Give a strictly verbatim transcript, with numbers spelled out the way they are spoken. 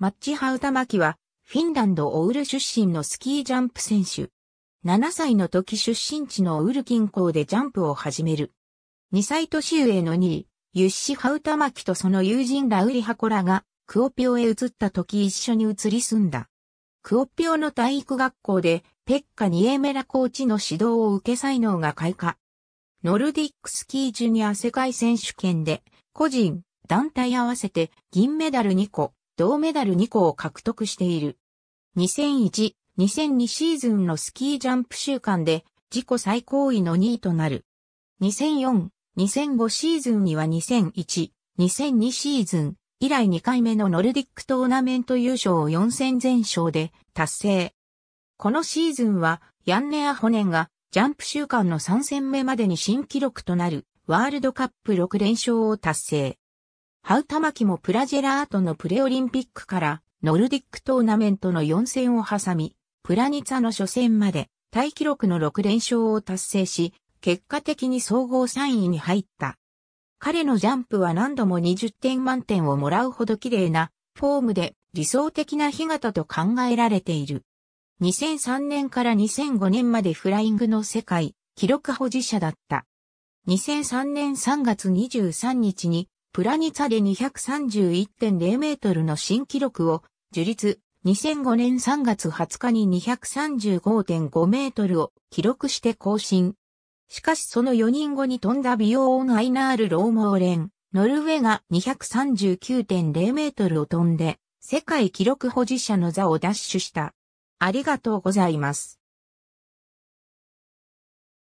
マッチ・ハウタマキは、フィンランドオウル出身のスキージャンプ選手。ななさいの時出身地のオウル近郊でジャンプを始める。にさい年上のにい、ユッシ・ハウタマキとその友人ラウリ・ハコラが、クオッピオへ移った時一緒に移り住んだ。クオッピオの体育学校で、ペッカ・ニエメラコーチの指導を受け才能が開花。ノルディックスキージュニア世界選手権で、個人、団体合わせて銀メダルにこ。銅メダルにこを獲得している。にせんいち、にせんにシーズンのスキージャンプ週間で自己最高位のにいとなる。にせんよん、にせんごシーズンにはにせんいち、にせんにシーズン以来にかいめのノルディックトーナメント優勝をよんせん全勝で達成。このシーズンはヤンネ・アホネンがジャンプ週間のさんせんめまでに新記録となるワールドカップろく連勝を達成。ハウタマキもプラジェラートのプレオリンピックからノルディックトーナメントのよん戦を挟み、プラニツァの初戦までタイ記録のろく連勝を達成し、結果的に総合さんいに入った。彼のジャンプは何度もにじゅってん満点をもらうほど綺麗なフォームで理想的な干潟と考えられている。にせんさんねんからにせんごねんまでフライングの世界記録保持者だった。にせんさんねんさんがつにじゅうさんにちに、プラニツァで にひゃくさんじゅういってんゼロ メートルの新記録を樹立、にせんごねんさんがつはつかに にひゃくさんじゅうごてんご メートルを記録して更新。しかしそのよにんごに飛んだビヨーン・アイナール・ローモーレン、ノルウェーが にひゃくさんじゅうきゅうてんゼロ メートルを飛んで、世界記録保持者の座を奪取した。ありがとうございます。